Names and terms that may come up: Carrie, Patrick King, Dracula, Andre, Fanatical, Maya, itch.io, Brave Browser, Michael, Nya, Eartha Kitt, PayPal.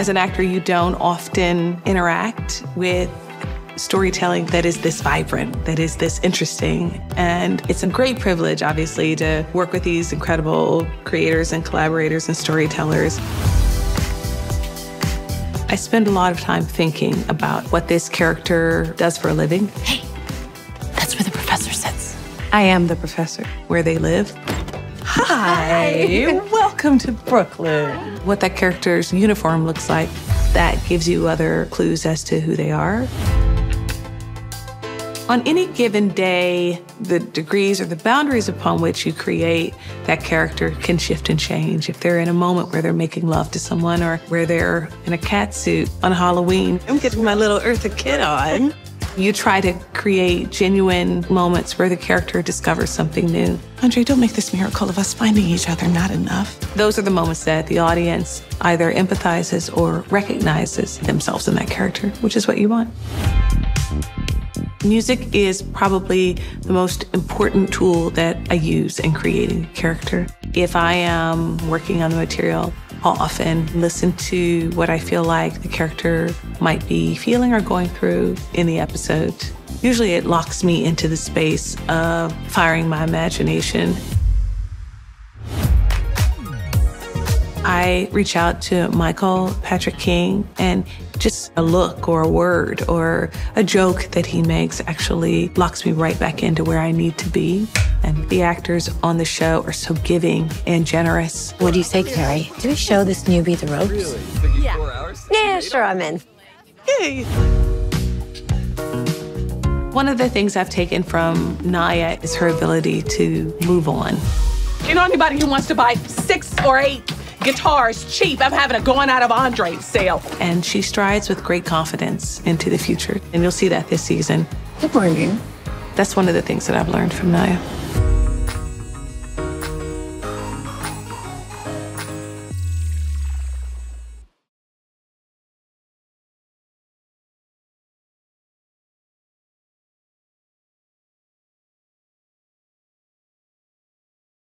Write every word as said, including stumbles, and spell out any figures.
As an actor, you don't often interact with storytelling that is this vibrant, that is this interesting. And it's a great privilege, obviously, to work with these incredible creators and collaborators and storytellers. I spend a lot of time thinking about what this character does for a living. Hey, that's where the professor sits. I am the professor. Where they live. Hi, Hi. Welcome to Brooklyn. What that character's uniform looks like, that gives you other clues as to who they are. On any given day, the degrees or the boundaries upon which you create that character can shift and change. If they're in a moment where they're making love to someone or where they're in a cat suit on Halloween, I'm getting my little Eartha Kitt on. You try to create genuine moments where the character discovers something new. Andre, don't make this miracle of us finding each other not enough. Those are the moments that the audience either empathizes or recognizes themselves in that character, which is what you want. Music is probably the most important tool that I use in creating a character. If I am working on the material, I'll often listen to what I feel like the character might be feeling or going through in the episode. Usually it locks me into the space of firing my imagination. I reach out to Michael, Patrick King, and just a look or a word or a joke that he makes actually locks me right back into where I need to be. And the actors on the show are so giving and generous. What do you say, Carrie? Do we show this newbie the ropes? Really? Yeah. Hours, yeah, sure, I'm in. Yay! One of the things I've taken from Maya is her ability to move on. You know anybody who wants to buy six or eight guitars cheap? I'm having a going out of Andre sale. And she strides with great confidence into the future. And you'll see that this season. Good morning. That's one of the things that I've learned from Nya.